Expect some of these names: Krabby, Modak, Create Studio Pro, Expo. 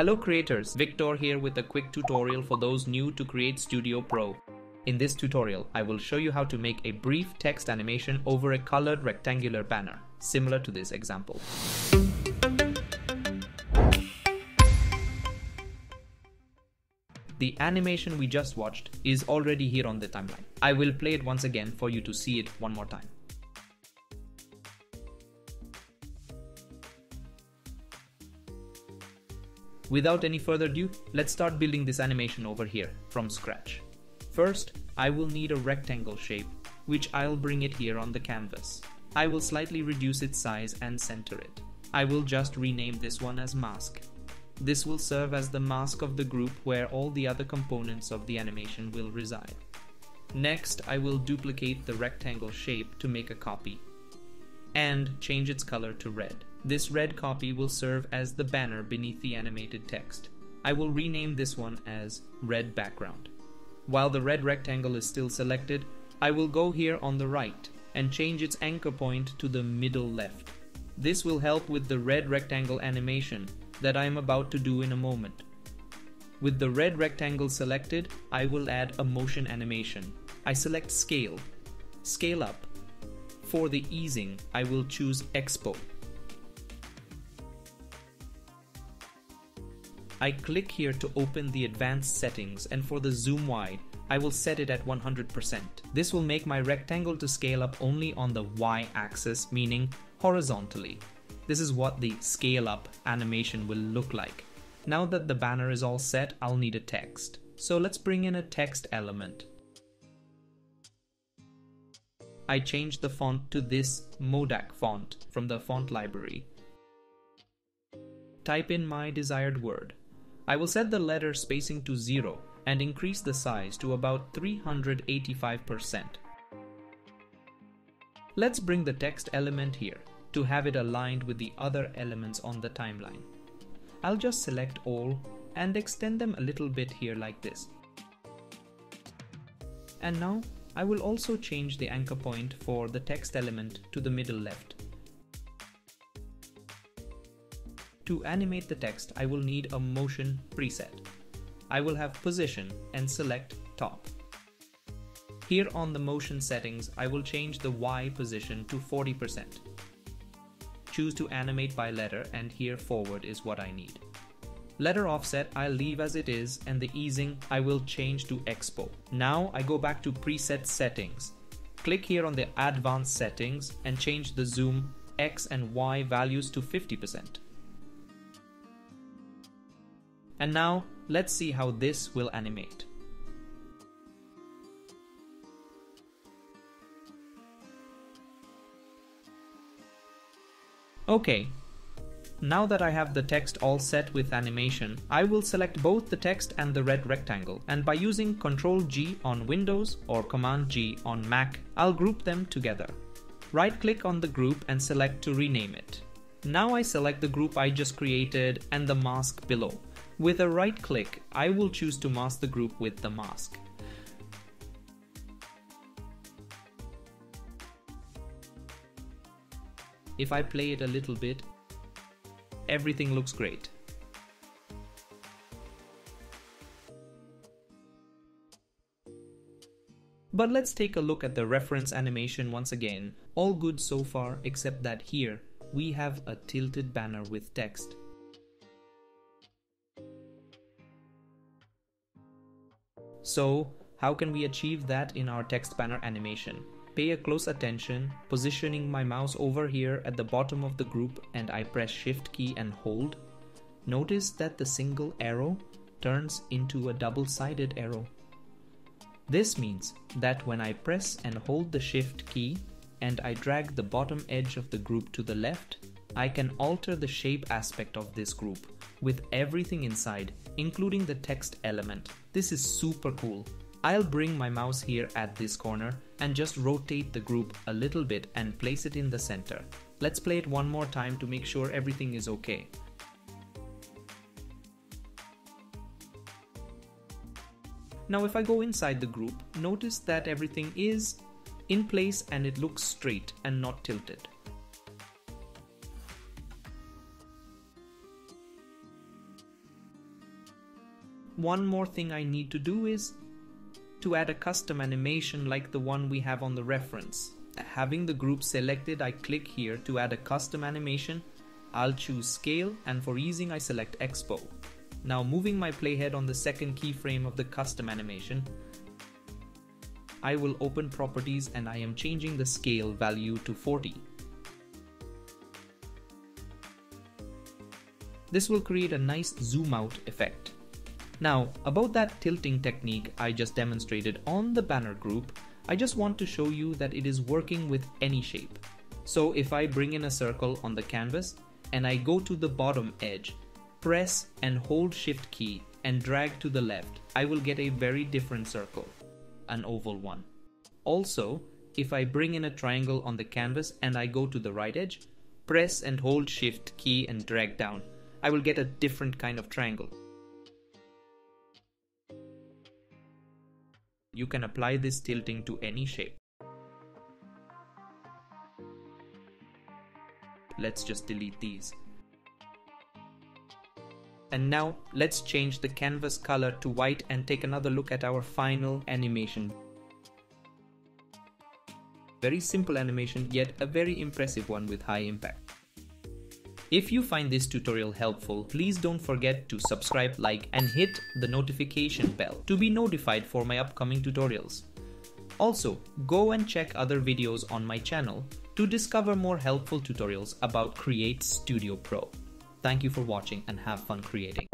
Hello creators, Victor here with a quick tutorial for those new to Create Studio Pro. In this tutorial, I will show you how to make a brief text animation over a colored rectangular banner, similar to this example. The animation we just watched is already here on the timeline. I will play it once again for you to see it one more time. Without any further ado, let's start building this animation over here from scratch. First, I will need a rectangle shape, which I'll bring it here on the canvas. I will slightly reduce its size and center it. I will just rename this one as mask. This will serve as the mask of the group where all the other components of the animation will reside. Next, I will duplicate the rectangle shape to make a copy and change its color to red. This red copy will serve as the banner beneath the animated text. I will rename this one as red background. While the red rectangle is still selected, I will go here on the right and change its anchor point to the middle left. This will help with the red rectangle animation that I am about to do in a moment. With the red rectangle selected, I will add a motion animation. I select scale, scale up. For the easing, I will choose Expo. I click here to open the advanced settings, and for the zoom Y, I will set it at 100%. This will make my rectangle to scale up only on the Y axis, meaning horizontally. This is what the scale up animation will look like. Now that the banner is all set, I'll need a text. So let's bring in a text element. I changed the font to this Modak font from the font library. Type in my desired word. I will set the letter spacing to 0 and increase the size to about 385%. Let's bring the text element here to have it aligned with the other elements on the timeline. I'll just select all and extend them a little bit here like this. And now I will also change the anchor point for the text element to the middle left. To animate the text, I will need a motion preset. I will have position and select top. Here on the motion settings, I will change the Y position to 40%. Choose to animate by letter, and here forward is what I need. Letter offset I'll leave as it is, and the easing I will change to Expo. Now I go back to preset settings. Click here on the advanced settings and change the zoom X and Y values to 50%. And now, let's see how this will animate. Okay, now that I have the text all set with animation, I will select both the text and the red rectangle, and by using Ctrl-G on Windows or Command-G on Mac, I'll group them together. Right-click on the group and select to rename it. Now I select the group I just created and the mask below. With a right click, I will choose to mask the group with the mask. If I play it a little bit, everything looks great. But let's take a look at the reference animation once again. All good so far, except that here we have a tilted banner with text. So, how can we achieve that in our text banner animation? Pay a close attention, positioning my mouse over here at the bottom of the group, and I press Shift key and hold. Notice that the single arrow turns into a double-sided arrow. This means that when I press and hold the Shift key and I drag the bottom edge of the group to the left, I can alter the shape aspect of this group with everything inside, including the text element. This is super cool. I'll bring my mouse here at this corner and just rotate the group a little bit and place it in the center. Let's play it one more time to make sure everything is okay. Now if I go inside the group, notice that everything is in place and it looks straight and not tilted. One more thing I need to do is to add a custom animation like the one we have on the reference. Having the group selected, I click here to add a custom animation. I'll choose scale, and for easing I select Expo. Now moving my playhead on the second keyframe of the custom animation, I will open properties and I am changing the scale value to 40. This will create a nice zoom out effect. Now about that tilting technique I just demonstrated on the banner group, I just want to show you that it is working with any shape. So if I bring in a circle on the canvas and I go to the bottom edge, press and hold Shift key and drag to the left, I will get a very different circle, an oval one. Also, if I bring in a triangle on the canvas and I go to the right edge, press and hold Shift key and drag down, I will get a different kind of triangle. You can apply this tilting to any shape. Let's just delete these. And now let's change the canvas color to white and take another look at our final animation. Very simple animation, yet a very impressive one with high impact. If you find this tutorial helpful, please don't forget to subscribe, like, and hit the notification bell to be notified for my upcoming tutorials. Also, go and check other videos on my channel to discover more helpful tutorials about Create Studio Pro. Thank you for watching and have fun creating.